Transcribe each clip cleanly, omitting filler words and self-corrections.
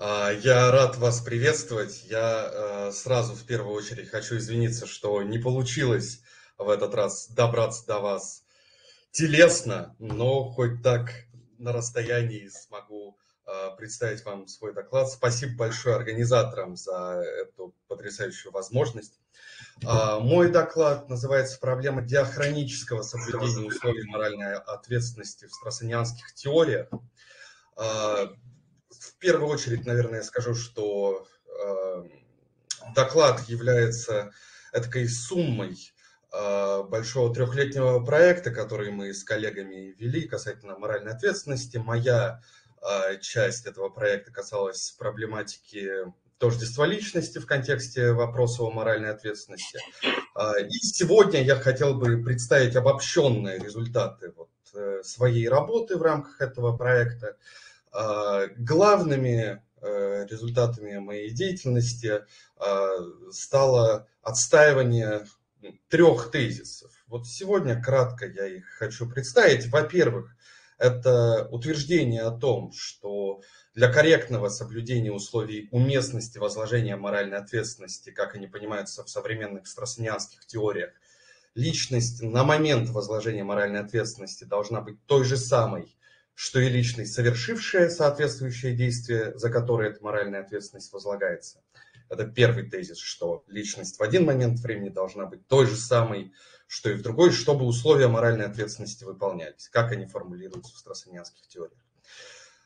Я рад вас приветствовать. Я сразу в первую очередь хочу извиниться, что не получилось в этот раз добраться до вас телесно, но хоть так на расстоянии смогу представить вам свой доклад. Спасибо большое организаторам за эту потрясающую возможность. Мой доклад называется «Проблема диахронического соблюдения условий моральной ответственности в стросонианских теориях». В первую очередь, наверное, я скажу, что доклад является эдакой суммой большого трехлетнего проекта, который мы с коллегами вели касательно моральной ответственности. Моя часть этого проекта касалась проблематики тождества личности в контексте вопроса о моральной ответственности. И сегодня я хотел бы представить обобщенные результаты своей работы в рамках этого проекта. Главными результатами моей деятельности стало отстаивание трех тезисов. Сегодня кратко я их хочу представить. Во-первых, это утверждение о том, что для корректного соблюдения условий уместности возложения моральной ответственности, как они понимаются в современных строссонианских теориях, личность на момент возложения моральной ответственности должна быть той же самой, что и личность, совершившая соответствующее действие, за которое эта моральная ответственность возлагается. Это первый тезис, что личность в один момент времени должна быть той же самой, что и в другой, чтобы условия моральной ответственности выполнялись, как они формулируются в строссонианских теориях.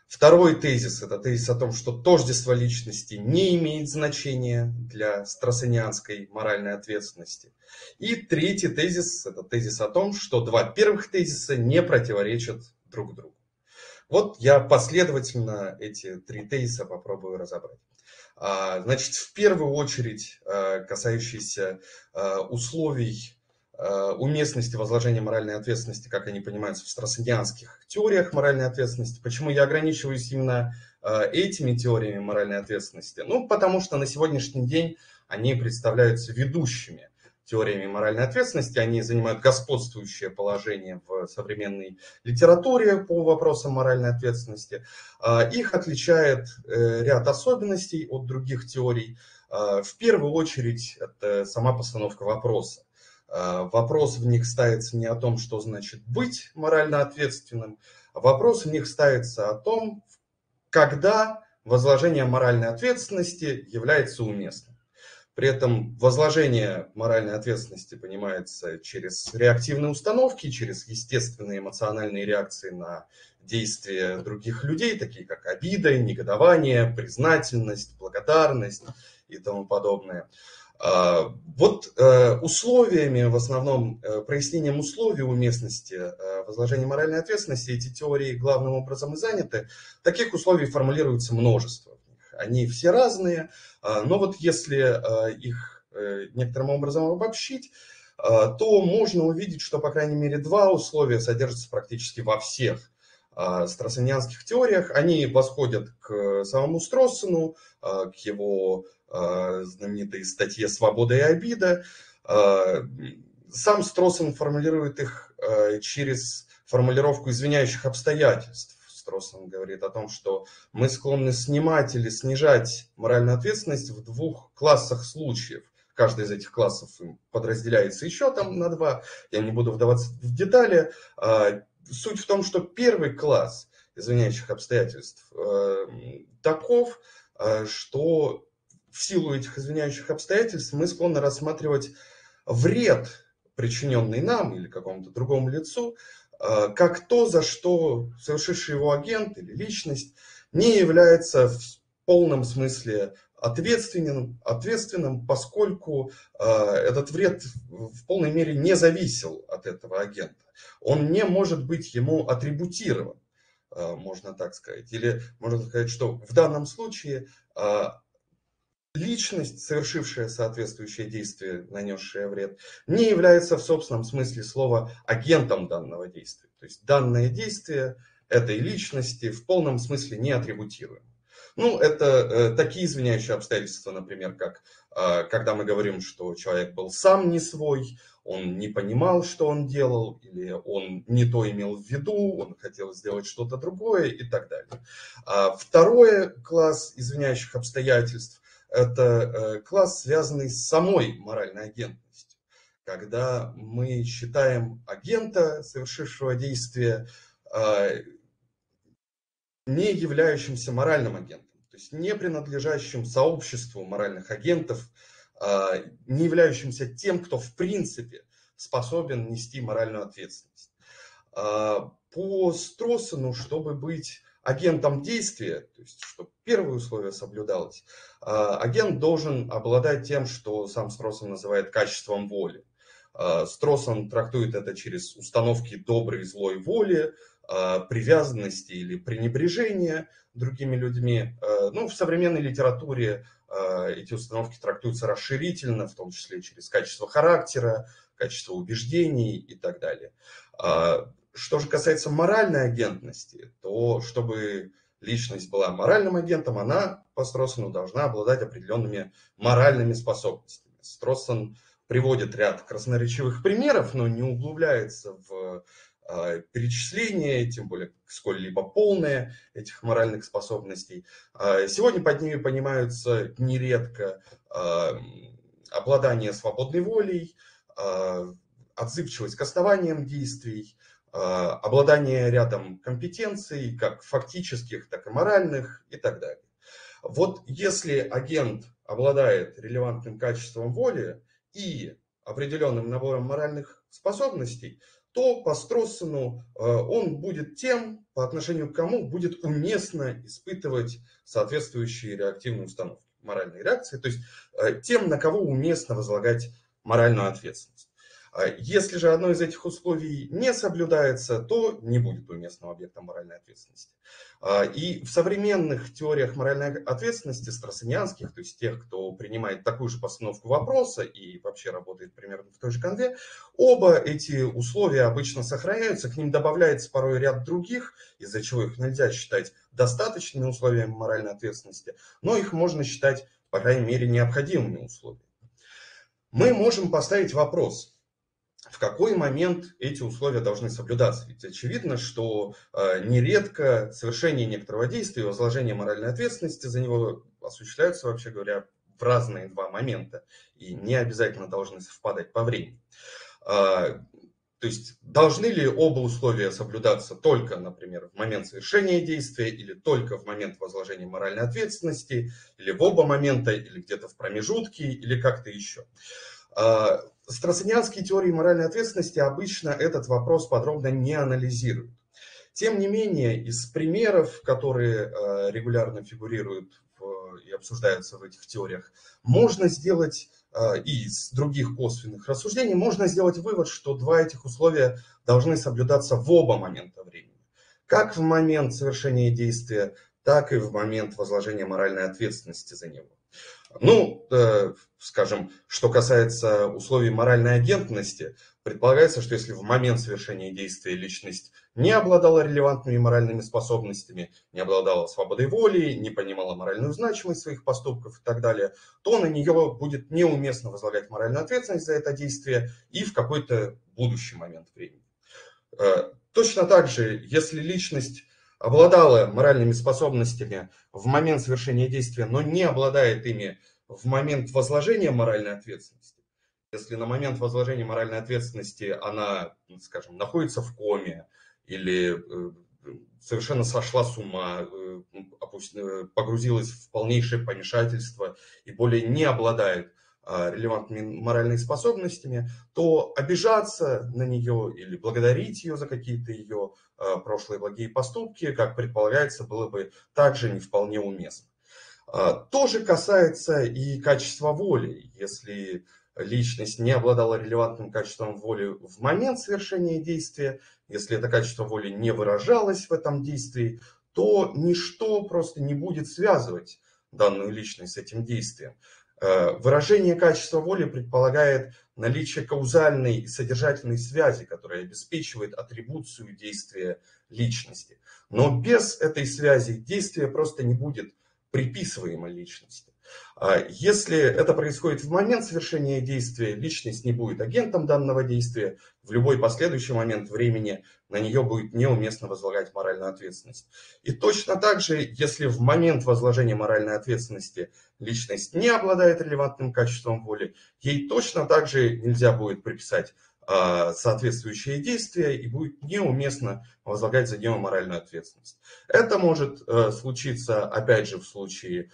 Второй тезис – это тезис о том, что тождество личности не имеет значения для строссонианской моральной ответственности. И третий тезис – это тезис о том, что два первых тезиса не противоречат друг другу. Я последовательно эти три тезиса попробую разобрать. Значит, в первую очередь, касающиеся условий уместности возложения моральной ответственности, как они понимаются в строссонианских теориях моральной ответственности. Почему я ограничиваюсь именно этими теориями моральной ответственности? Потому что на сегодняшний день они представляются ведущими теориями моральной ответственности, они занимают господствующее положение в современной литературе по вопросам моральной ответственности. Их отличает ряд особенностей от других теорий. В первую очередь, это сама постановка вопроса. Вопрос в них ставится не о том, что значит быть морально ответственным, а вопрос в них ставится о том, когда возложение моральной ответственности является уместным. При этом возложение моральной ответственности понимается через реактивные установки, через естественные эмоциональные реакции на действия других людей, такие как обида, негодование, признательность, благодарность и тому подобное. Условиями, в основном прояснением условий уместности возложения моральной ответственности, эти теории главным образом и заняты. Таких условий формулируется множество. Они все разные, но если их некоторым образом обобщить, то можно увидеть, что, по крайней мере, два условия содержатся практически во всех строссонианских теориях. Они восходят к самому Стросону, к его знаменитой статье «Свобода и обида». Сам Стросон формулирует их через формулировку извиняющих обстоятельств. Стросон говорит о том, что мы склонны снимать или снижать моральную ответственность в двух классах случаев. Каждый из этих классов подразделяется еще на два. Я не буду вдаваться в детали. Суть в том, что первый класс извиняющих обстоятельств таков, что в силу этих извиняющих обстоятельств мы склонны рассматривать вред, причиненный нам или какому-то другому лицу, как то, за что совершивший его агент или личность не является в полном смысле ответственным, поскольку этот вред в полной мере не зависел от этого агента. Он не может быть ему атрибутирован, можно так сказать. Или можно сказать, что в данном случае личность, совершившая соответствующее действие, нанесшая вред, не является в собственном смысле слова агентом данного действия. То есть данное действие этой личности в полном смысле не атрибутируемо. Ну, это такие извиняющие обстоятельства, например, как когда мы говорим, что человек был сам не свой, он не понимал, что он делал, или он не то имел в виду, он хотел сделать что-то другое и так далее. Второй класс извиняющих обстоятельств – это класс, связанный с самой моральной агентностью, когда мы считаем агента, совершившего действие, не являющимся моральным агентом, то есть не принадлежащим сообществу моральных агентов, не являющимся тем, кто в принципе способен нести моральную ответственность. По Стросону, чтобы быть агентом действия, то есть чтобы первое условие соблюдалось, агент должен обладать тем, что сам Стросон называет качеством воли. Стросон трактует это через установки доброй и злой воли, привязанности или пренебрежения другими людьми. Ну, в современной литературе эти установки трактуются расширительно, в том числе через качество характера, качество убеждений и так далее. Что же касается моральной агентности, то чтобы личность была моральным агентом, она по Стросону должна обладать определенными моральными способностями. Стросон приводит ряд красноречивых примеров, но не углубляется в перечисления, тем более сколь-либо полные этих моральных способностей. Сегодня под ними понимаются нередко обладание свободной волей, отзывчивость к основаниям действий, обладание рядом компетенций, как фактических, так и моральных и так далее. Вот если агент обладает релевантным качеством воли и определенным набором моральных способностей, то по Стросону он будет тем, по отношению к кому будет уместно испытывать соответствующие реактивные установки, моральные реакции, то есть тем, на кого уместно возлагать моральную ответственность. Если же одно из этих условий не соблюдается, то не будет уместным объектом моральной ответственности. И в современных теориях моральной ответственности стросонианских, то есть тех, кто принимает такую же постановку вопроса и вообще работает примерно в той же конве, оба эти условия обычно сохраняются, к ним добавляется порой ряд других, из-за чего их нельзя считать достаточными условиями моральной ответственности, но их можно считать, по крайней мере, необходимыми условиями. Мы можем поставить вопрос: в какой момент эти условия должны соблюдаться? Ведь очевидно, что нередко совершение некоторого действия и возложение моральной ответственности за него осуществляются, вообще говоря, в разные два момента и не обязательно должны совпадать по времени. То есть должны ли оба условия соблюдаться только, например, в момент совершения действия или только в момент возложения моральной ответственности, или в оба момента, или где-то в промежутке, или как-то еще? Стросонианские теории моральной ответственности обычно этот вопрос подробно не анализируют. Тем не менее, из примеров, которые регулярно фигурируют и обсуждаются в этих теориях, можно сделать, и из других косвенных рассуждений, можно сделать вывод, что два этих условия должны соблюдаться в оба момента времени. Как в момент совершения действия, так и в момент возложения моральной ответственности за него. Ну, скажем, что касается условий моральной агентности, предполагается, что если в момент совершения действия личность не обладала релевантными моральными способностями, не обладала свободой воли, не понимала моральную значимость своих поступков и так далее, то на нее будет неуместно возлагать моральную ответственность за это действие и в какой-то будущий момент времени. Точно так же, если личность обладала моральными способностями в момент совершения действия, но не обладает ими в момент возложения моральной ответственности. Если на момент возложения моральной ответственности она, скажем, находится в коме или совершенно сошла с ума, погрузилась в полнейшее помешательство и более не обладает релевантными моральными способностями, то обижаться на нее или благодарить ее за какие-то ее прошлые благие поступки, как предполагается, было бы также не вполне уместно. То же касается и качества воли. Если личность не обладала релевантным качеством воли в момент совершения действия, если это качество воли не выражалось в этом действии, то ничто просто не будет связывать данную личность с этим действием. Выражение качества воли предполагает наличие каузальной и содержательной связи, которая обеспечивает атрибуцию действия личности. Но без этой связи действие просто не будет приписываемо личности. Если это происходит в момент совершения действия, личность не будет агентом данного действия, в любой последующий момент времени на нее будет неуместно возлагать моральную ответственность. И точно так же, если в момент возложения моральной ответственности личность не обладает релевантным качеством воли, ей точно так же нельзя будет приписать соответствующие действия и будет неуместно возлагать за него моральную ответственность. Это может случиться, опять же, в случае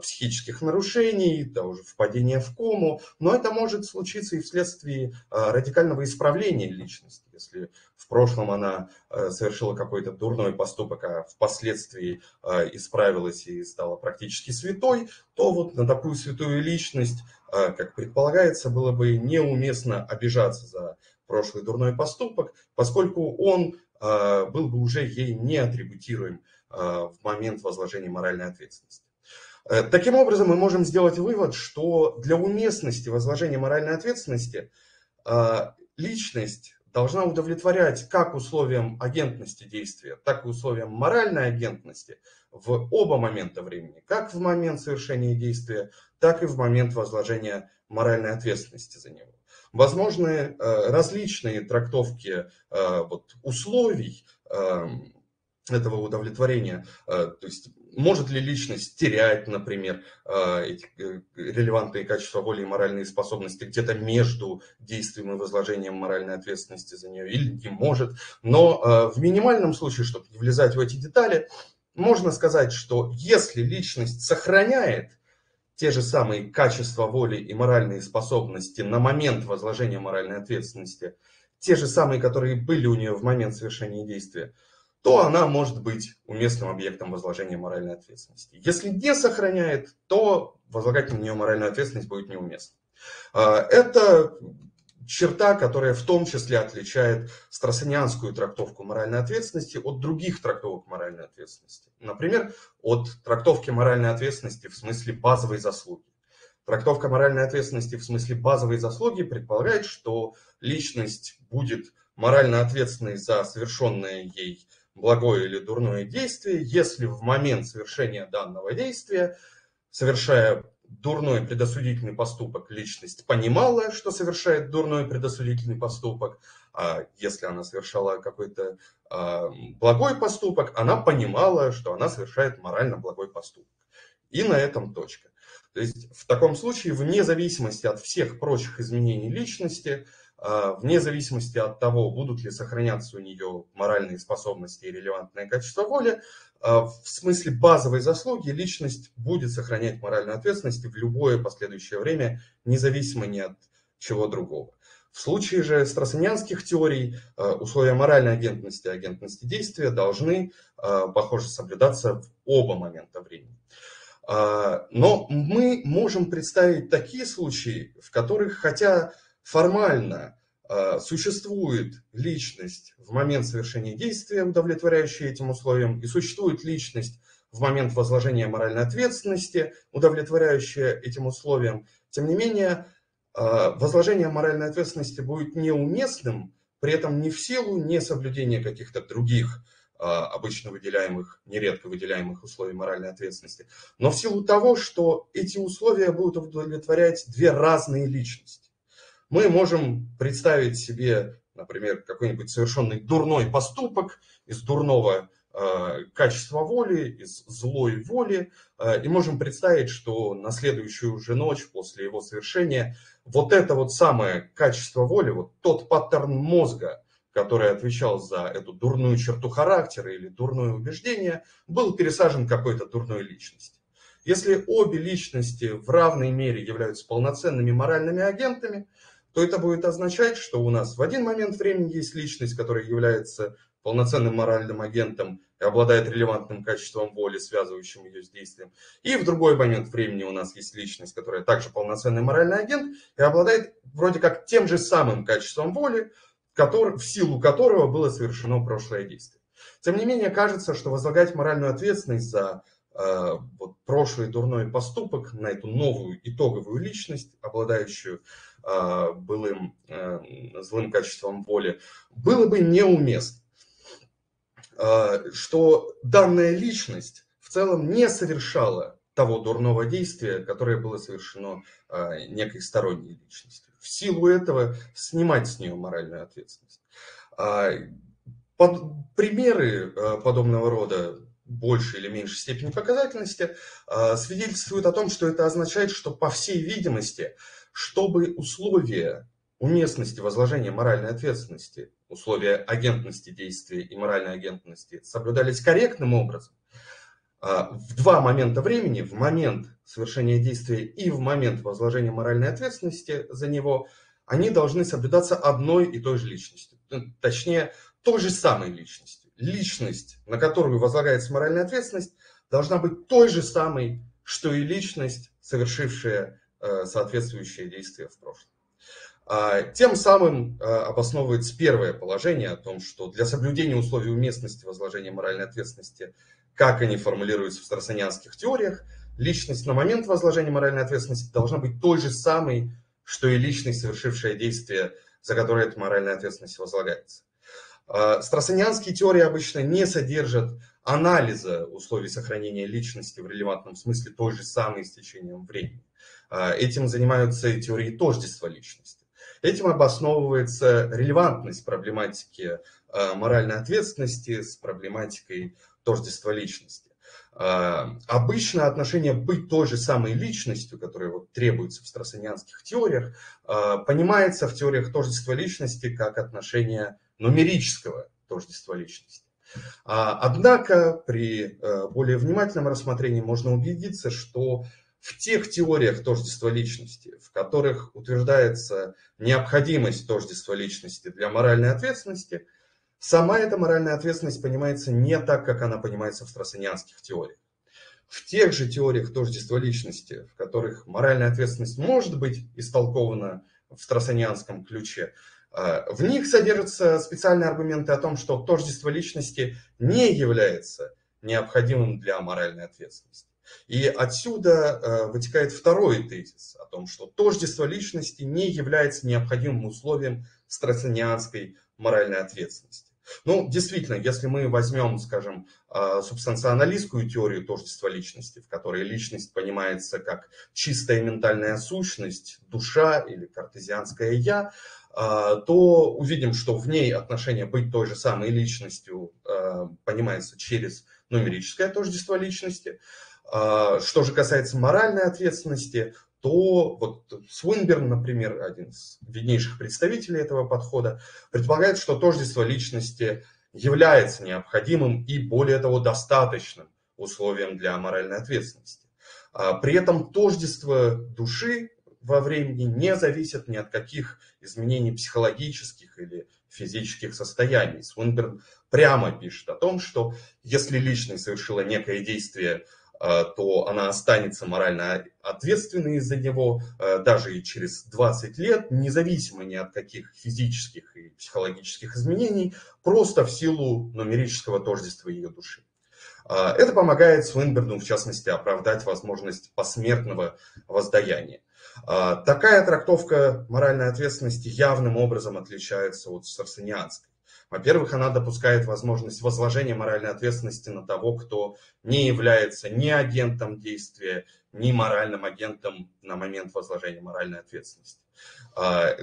психических нарушений, того же впадения в кому, но это может случиться и вследствие радикального исправления личности. Если в прошлом она совершила какой-то дурной поступок, а впоследствии исправилась и стала практически святой, то вот на такую святую личность, как предполагается, было бы неуместно обижаться за прошлый дурной поступок, поскольку он был бы уже ей не атрибутируем в момент возложения моральной ответственности. Таким образом, мы можем сделать вывод, что для уместности возложения моральной ответственности личность должна удовлетворять как условиям агентности действия, так и условиям моральной агентности в оба момента времени, как в момент совершения действия, так и в момент возложения моральной ответственности за него. Возможны различные трактовки условий этого удовлетворения, то есть может ли личность терять, например, эти релевантные качества воли и моральные способности где-то между действием и возложением моральной ответственности за нее, или не может. Но в минимальном случае, чтобы не влезать в эти детали, можно сказать, что если личность сохраняет те же самые качества воли и моральные способности на момент возложения моральной ответственности, те же самые, которые были у нее в момент совершения действия, то она может быть уместным объектом возложения моральной ответственности. Если не сохраняет, то возлагать на нее моральную ответственность будет неуместно. Это черта, которая в том числе отличает строссонианскую трактовку моральной ответственности от других трактовок моральной ответственности. Например, от трактовки моральной ответственности в смысле базовой заслуги. Трактовка моральной ответственности в смысле базовой заслуги предполагает, что личность будет морально ответственной за совершенное ей благое или дурное действие, если в момент совершения данного действия, совершая дурной предосудительный поступок, личность понимала, что совершает дурной предосудительный поступок, а если она совершала какой-то благой поступок, она понимала, что она совершает морально благой поступок. И на этом точка. То есть в таком случае, вне зависимости от всех прочих изменений личности, вне зависимости от того, будут ли сохраняться у нее моральные способности и релевантное качество воли, в смысле базовой заслуги личность будет сохранять моральную ответственность в любое последующее время, независимо ни от чего другого. В случае же строссонианских теорий условия моральной агентности и агентности действия должны, похоже, соблюдаться в оба момента времени. Но мы можем представить такие случаи, в которых, хотя формально существует личность в момент совершения действия, удовлетворяющая этим условиям, и существует личность в момент возложения моральной ответственности, удовлетворяющая этим условиям. Тем не менее, возложение моральной ответственности будет неуместным, при этом не в силу несоблюдения каких-то других обычно выделяемых, нередко выделяемых условий моральной ответственности, но в силу того, что эти условия будут удовлетворять две разные личности. Мы можем представить себе, например, какой-нибудь совершенный дурной поступок из дурного качества воли, из злой воли, и можем представить, что на следующую же ночь после его совершения вот это вот самое качество воли, вот тот паттерн мозга, который отвечал за эту дурную черту характера или дурное убеждение, был пересажен какой-то дурной личности. Если обе личности в равной мере являются полноценными моральными агентами, то это будет означать, что у нас в один момент времени есть личность, которая является полноценным моральным агентом и обладает релевантным качеством воли, связывающим ее с действием. И в другой момент времени у нас есть личность, которая также полноценный моральный агент и обладает вроде как тем же самым качеством воли, в силу которого было совершено прошлое действие. Тем не менее, кажется, что возлагать моральную ответственность за прошлый дурной поступок на эту новую итоговую личность, обладающую былым злым качеством воли, было бы неуместно. Что данная личность в целом не совершала того дурного действия, которое было совершено некой сторонней личностью. В силу этого снимать с нее моральную ответственность. Примеры подобного рода большей или меньшей степени показательности свидетельствуют о том, что это означает, что, по всей видимости, чтобы условия уместности возложения моральной ответственности, условия агентности действия и моральной агентности соблюдались корректным образом, в два момента времени, в момент совершения действия и в момент возложения моральной ответственности за него, они должны соблюдаться одной и той же личностью, точнее, той же самой личностью. Личность, на которую возлагается моральная ответственность, должна быть той же самой, что и личность, совершившая соответствующее действие в прошлом. Тем самым обосновывается первое положение о том, что для соблюдения условий уместности возложения моральной ответственности, как они формулируются в стросонианских теориях, личность на момент возложения моральной ответственности должна быть той же самой, что и личность, совершившая действие, за которое эта моральная ответственность возлагается. Стросонианские теории обычно не содержат анализа условий сохранения личности в релевантном смысле той же самой с течением времени. Этим занимаются и теории тождества личности. Этим обосновывается релевантность проблематики моральной ответственности с проблематикой тождества личности. Обычно отношение быть той же самой личностью, которая требуется в стросонианских теориях, понимается в теориях тождества личности как отношение нумерического тождества личности. Однако при более внимательном рассмотрении можно убедиться, что в тех теориях тождества личности, в которых утверждается необходимость тождества личности для моральной ответственности, сама эта моральная ответственность понимается не так, как она понимается в стросонианских теориях. В тех же теориях тождества личности, в которых моральная ответственность может быть истолкована в стросонианском ключе, в них содержатся специальные аргументы о том, что тождество личности не является необходимым для моральной ответственности. И отсюда вытекает второй тезис о том, что тождество личности не является необходимым условием стросонианской моральной ответственности. Ну, действительно, если мы возьмем, скажем, субстанционалистскую теорию тождества личности, в которой личность понимается как чистая ментальная сущность, душа или картезианское «я», то увидим, что в ней отношение быть той же самой личностью понимается через нумерическое тождество личности. Что же касается моральной ответственности, то вот Суинберн, например, один из виднейших представителей этого подхода, предполагает, что тождество личности является необходимым и, более того, достаточным условием для моральной ответственности. При этом тождество души во времени не зависит ни от каких изменений психологических или физических состояний. Суинберн прямо пишет о том, что если личность совершила некое действие, то она останется морально ответственной за него даже и через 20 лет, независимо ни от каких физических и психологических изменений, просто в силу нумерического тождества ее души. Это помогает Суинберну, в частности, оправдать возможность посмертного воздаяния. Такая трактовка моральной ответственности явным образом отличается от стросонианской. Во-первых, она допускает возможность возложения моральной ответственности на того, кто не является ни агентом действия, ни моральным агентом на момент возложения моральной ответственности.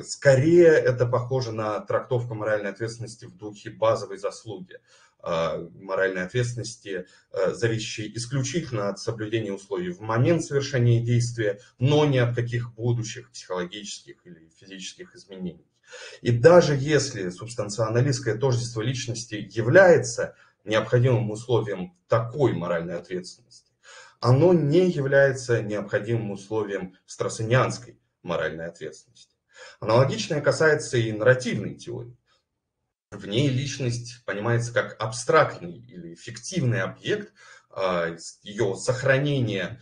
Скорее, это похоже на трактовку моральной ответственности в духе базовой заслуги, моральной ответственности, зависящей исключительно от соблюдения условий в момент совершения действия, но ни от каких будущих психологических или физических изменений. И даже если субстанционалистское тождество личности является необходимым условием такой моральной ответственности, оно не является необходимым условием стросонианской моральной ответственности. Аналогичное касается и нарративной теории. В ней личность понимается как абстрактный или фиктивный объект, ее сохранение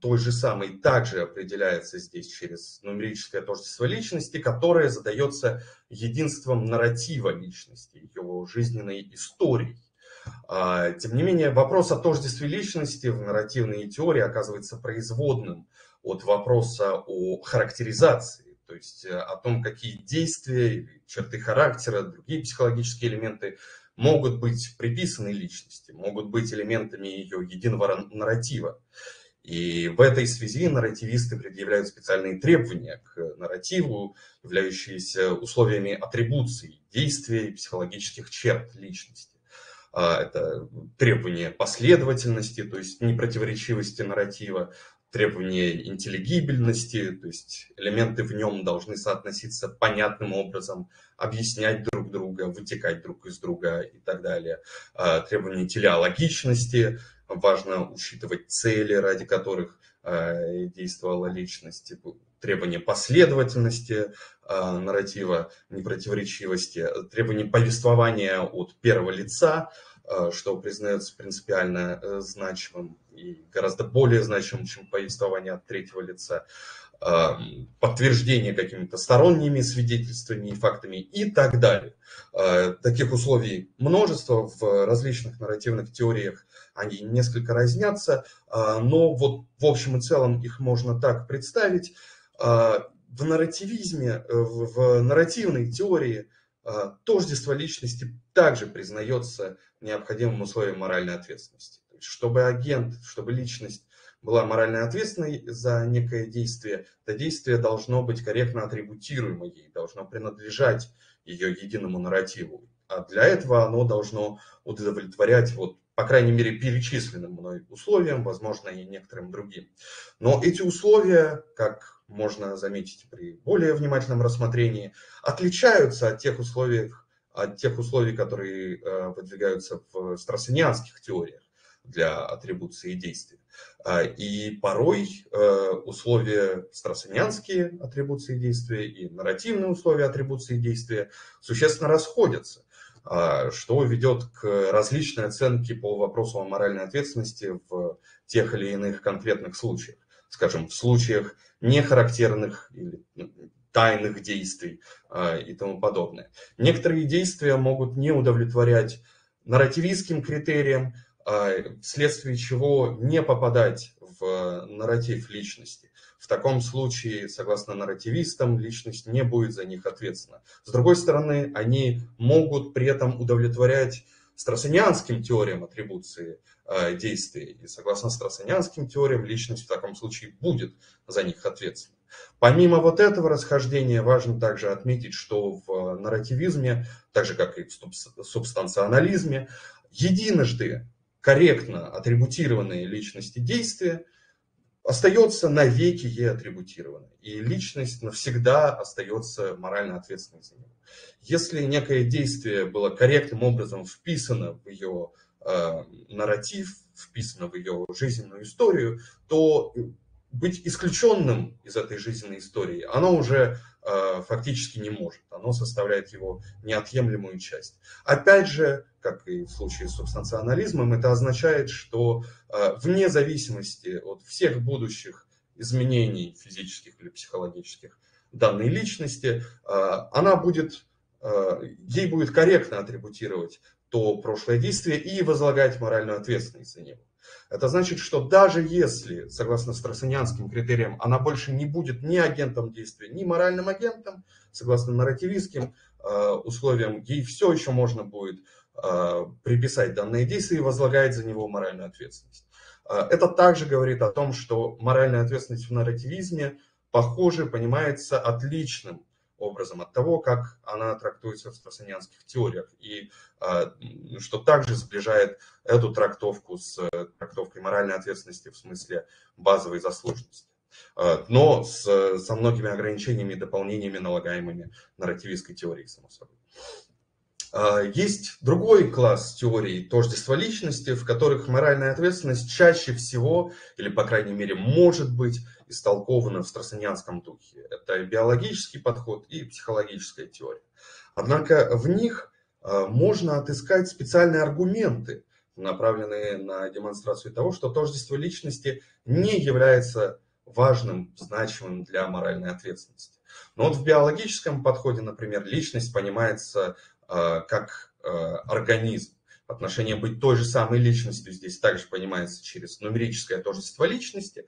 той же самой также определяется здесь через нумерическое тождество личности, которое задается единством нарратива личности, его жизненной историей. Тем не менее, вопрос о тождестве личности в нарративной теории оказывается производным от вопроса о характеризации, то есть о том, какие действия, черты характера, другие психологические элементы могут быть приписаны личности, могут быть элементами ее единого нарратива. И в этой связи нарративисты предъявляют специальные требования к нарративу, являющиеся условиями атрибуции действий, психологических черт личности. Это требования последовательности, то есть непротиворечивости нарратива, требования интеллигибельности, то есть элементы в нем должны соотноситься понятным образом, объяснять друг друга, вытекать друг из друга и так далее. Требования телеологичности, важно учитывать цели, ради которых действовала личность, требования последовательности нарратива, непротиворечивости, требования повествования от первого лица, что признается принципиально значимым и гораздо более значимым, чем повествование от третьего лица, подтверждение какими-то сторонними свидетельствами и фактами и так далее. Таких условий множество в различных нарративных теориях, они несколько разнятся, но вот в общем и целом их можно так представить. В нарративизме, в нарративной теории тождество личности также признается необходимым условием моральной ответственности. То есть, чтобы агент, чтобы личность была морально ответственной за некое действие, это действие должно быть корректно атрибутируемо ей, должно принадлежать ее единому нарративу. А для этого оно должно удовлетворять, вот, по крайней мере, перечисленным мной условиям, возможно, и некоторым другим. Но эти условия, как можно заметить при более внимательном рассмотрении, отличаются от тех условий, которые выдвигаются в строссонианских теориях для атрибуции действия. И порой условия строссонианские атрибуции действия и нарративные условия атрибуции действия существенно расходятся, что ведет к различной оценке по вопросу о моральной ответственности в тех или иных конкретных случаях. Скажем, в случаях нехарактерных или тайных действий и тому подобное. Некоторые действия могут не удовлетворять нарративистским критериям, вследствие чего не попадать в нарратив личности. В таком случае, согласно нарративистам, личность не будет за них ответственна. С другой стороны, они могут при этом удовлетворять строссонианским теориям атрибуции действия. И согласно строссонианским теориям, личность в таком случае будет за них ответственна. Помимо вот этого расхождения, важно также отметить, что в нарративизме, так же как и в субстанционализме, единожды корректно атрибутированные личности действия остается навеки ей атрибутированной. И личность навсегда остается морально ответственной за нее. Если некое действие было корректным образом вписано в ее нарратив, вписано в ее жизненную историю, то быть исключенным из этой жизненной истории оно уже фактически не может. Оно составляет его неотъемлемую часть. Опять же, как и в случае с субстанционализмом, это означает, что вне зависимости от всех будущих изменений физических или психологических данной личности, ей будет корректно атрибутировать то прошлое действие и возлагать моральную ответственность за него. Это значит, что даже если, согласно строссонианским критериям, она больше не будет ни агентом действия, ни моральным агентом, согласно нарративистским условиям, ей все еще можно будет приписать данное действие и возлагать за него моральную ответственность. Это также говорит о том, что моральная ответственность в нарративизме, похоже, понимается отличным образом от того, как она трактуется в строссонианских теориях, и что также сближает эту трактовку с трактовкой моральной ответственности в смысле базовой заслуженности, но со многими ограничениями и дополнениями, налагаемыми нарративистской теорией, само собой. Есть другой класс теорий тождества личности, в которых моральная ответственность чаще всего, или, по крайней мере, может быть истолкована в строссонианском духе. Это биологический подход и психологическая теория. Однако в них можно отыскать специальные аргументы, направленные на демонстрацию того, что тождество личности не является важным, значимым для моральной ответственности. Но вот в биологическом подходе, например, личность понимается как организм. отношение быть той же самой личностью здесь также понимается через нумерическое тождество личности,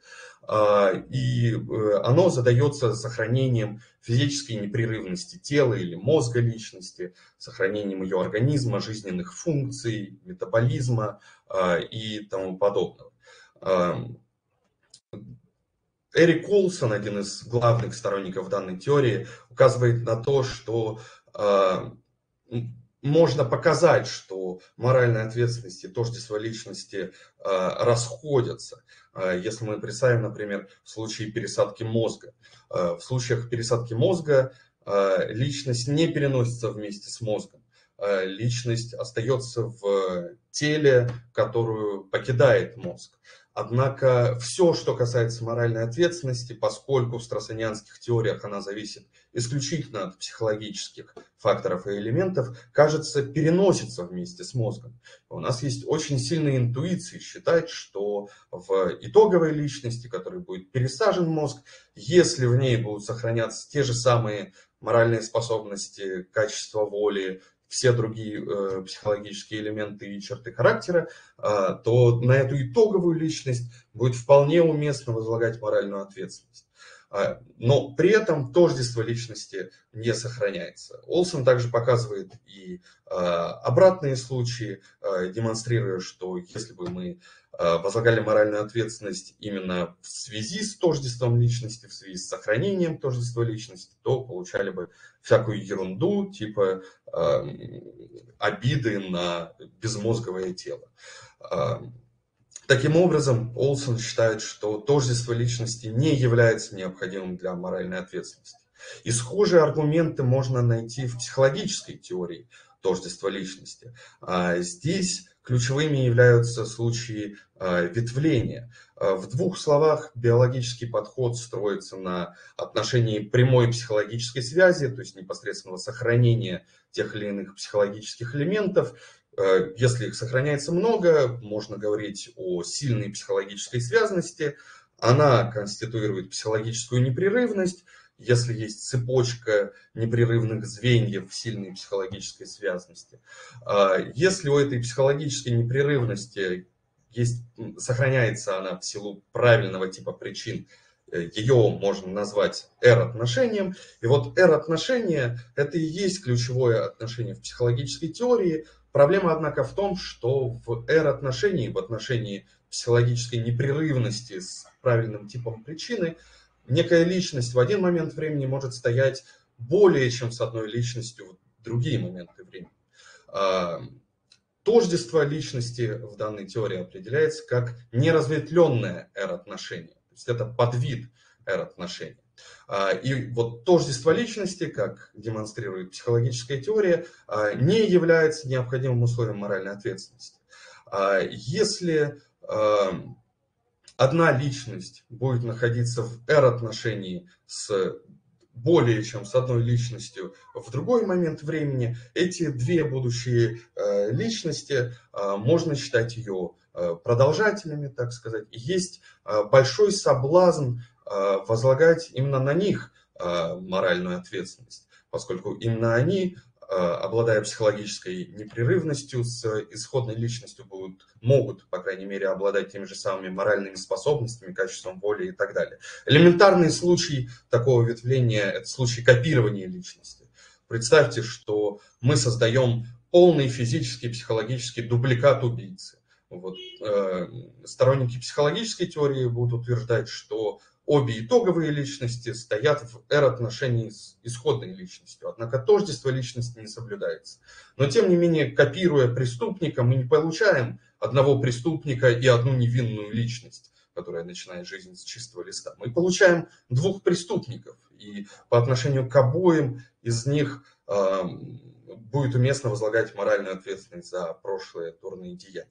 и оно задается сохранением физической непрерывности тела или мозга личности, сохранением ее организма, жизненных функций, метаболизма и тому подобного. Эрик Олсон, один из главных сторонников данной теории, указывает на то, что можно показать, что моральная ответственность и тождество личности расходятся. Если мы представим, например, в случае пересадки мозга. В случаях пересадки мозга личность не переносится вместе с мозгом. Личность остается в теле, которую покидает мозг. Однако все, что касается моральной ответственности, поскольку в строссонианских теориях она зависит исключительно от психологических факторов и элементов, кажется, переносится вместе с мозгом. У нас есть очень сильные интуиции считать, что в итоговой личности, которой будет пересажен мозг, если в ней будут сохраняться те же самые моральные способности, качество воли, все другие психологические элементы и черты характера, то на эту итоговую личность будет вполне уместно возлагать моральную ответственность. Но при этом тождество личности не сохраняется. Олсон также показывает и обратные случаи, демонстрируя, что если бы мы возлагали моральную ответственность именно в связи с тождеством личности, в связи с сохранением тождества личности, то получали бы всякую ерунду, типа обиды на безмозговое тело. Таким образом, Олсон считает, что тождество личности не является необходимым для моральной ответственности. И схожие аргументы можно найти в психологической теории тождества личности. Здесь ключевыми являются случаи ветвления. В двух словах, биологический подход строится на отношении прямой психологической связи, то есть непосредственного сохранения тех или иных психологических элементов. Если их сохраняется много, можно говорить о сильной психологической связности. Она конституирует психологическую непрерывность. Если есть цепочка непрерывных звеньев сильной психологической связности. Если у этой психологической непрерывности сохраняется она в силу правильного типа причин, ее можно назвать R-отношением. И вот R-отношение – это и есть ключевое отношение в психологической теории. Проблема, однако, в том, что в R-отношении, в отношении психологической непрерывности с правильным типом причины, некая личность в один момент времени может стоять более чем с одной личностью в другие моменты времени. Тождество личности в данной теории определяется как неразветвленное R-отношение. То есть это подвид R-отношения. И вот тождество личности, как демонстрирует психологическая теория, не является необходимым условием моральной ответственности. Если одна личность будет находиться в R-отношении с более чем с одной личностью в другой момент времени, эти две будущие личности, можно считать ее продолжателями, так сказать. И есть большой соблазн возлагать именно на них моральную ответственность, поскольку именно они, обладая психологической непрерывностью с исходной личностью, могут, по крайней мере, обладать теми же самыми моральными способностями, качеством воли и так далее. Элементарный случай такого ветвления – это случай копирования личности. Представьте, что мы создаем полный физический, психологический дубликат убийцы. Вот, сторонники психологической теории будут утверждать, что обе итоговые личности стоят в R-отношении с исходной личностью, однако тождество личности не соблюдается. Но тем не менее, копируя преступника, мы не получаем одного преступника и одну невинную личность, которая начинает жизнь с чистого листа. Мы получаем двух преступников, и по отношению к обоим из них будет уместно возлагать моральную ответственность за прошлые дурные деяния.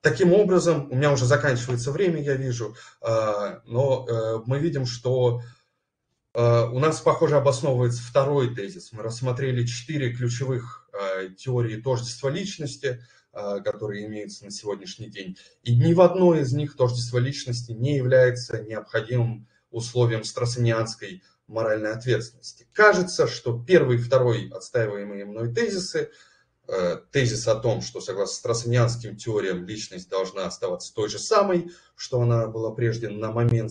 Таким образом, у меня уже заканчивается время, я вижу, но мы видим, что у нас, похоже, обосновывается второй тезис. Мы рассмотрели 4 ключевых теории тождества личности, которые имеются на сегодняшний день. И ни в одной из них тождество личности не является необходимым условием строссонианской моральной ответственности. Кажется, что первый и второй отстаиваемые мной тезисы тезис о том, что согласно строссонианским теориям личность должна оставаться той же самой, что она была прежде на момент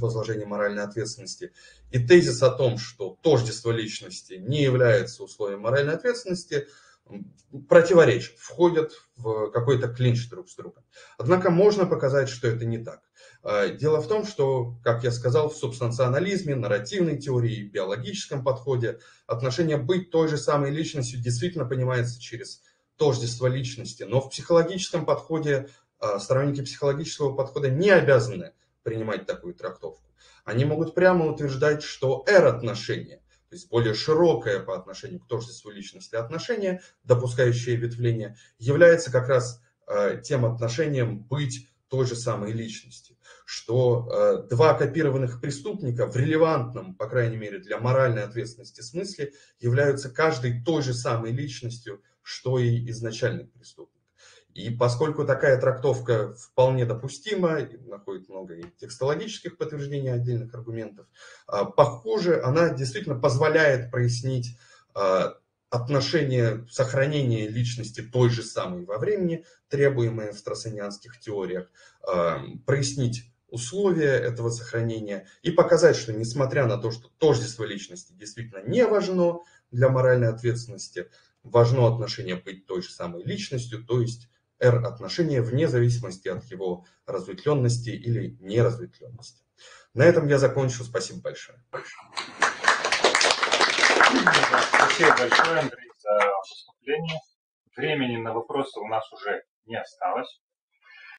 возложения моральной ответственности, и тезис о том, что тождество личности не является условием моральной ответственности, противоречат, входят в какой-то клинч друг с другом. Однако можно показать, что это не так. Дело в том, что, как я сказал, в субстанционализме, нарративной теории и биологическом подходе отношение «быть той же самой личностью» действительно понимается через тождество личности. Но в психологическом подходе сторонники психологического подхода не обязаны принимать такую трактовку. Они могут прямо утверждать, что R-отношения, то есть более широкое по отношению к тождеству личности отношение, допускающее ветвление, является как раз тем отношением «быть той же самой личности», что два копированных преступника в релевантном, по крайней мере, для моральной ответственности смысле являются каждой той же самой личностью, что и изначальный преступник. И поскольку такая трактовка вполне допустима, находит много и текстологических подтверждений отдельных аргументов, похоже, она действительно позволяет прояснить отношение сохранения личности той же самой во времени, требуемое в строссонианских теориях, прояснить условия этого сохранения и показать, что несмотря на то, что тождество личности действительно не важно для моральной ответственности, важно отношение быть той же самой личностью, то есть R-отношение вне зависимости от его разветвленности или неразветвленности. На этом я закончу. Спасибо большое. Спасибо большое, Андрей, за выступление. Времени на вопросы у нас уже не осталось.